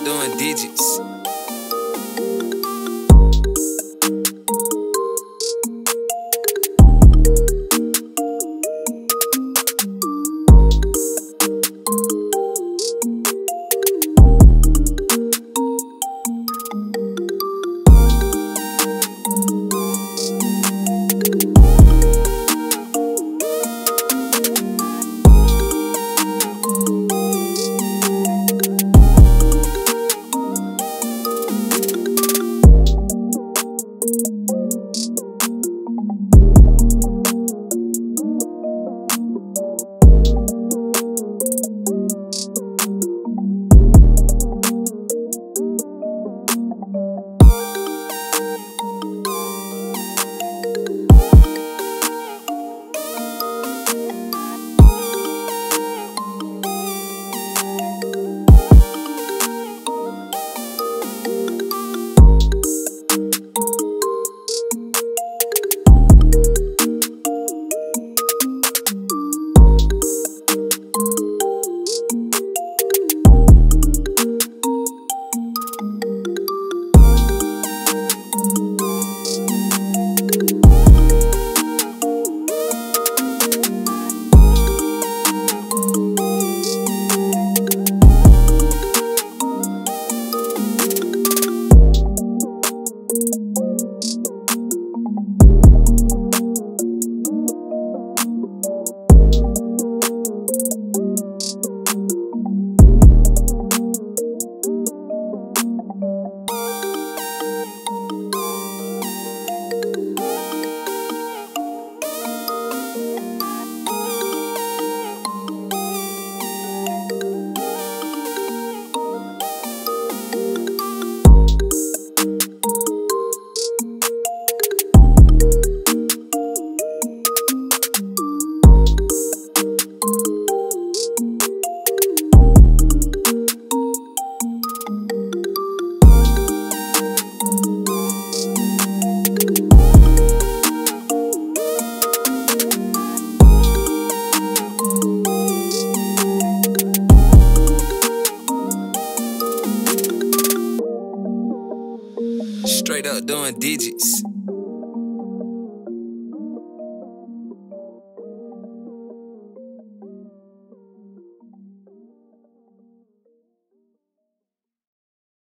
start doing digits. Straight up doing digits.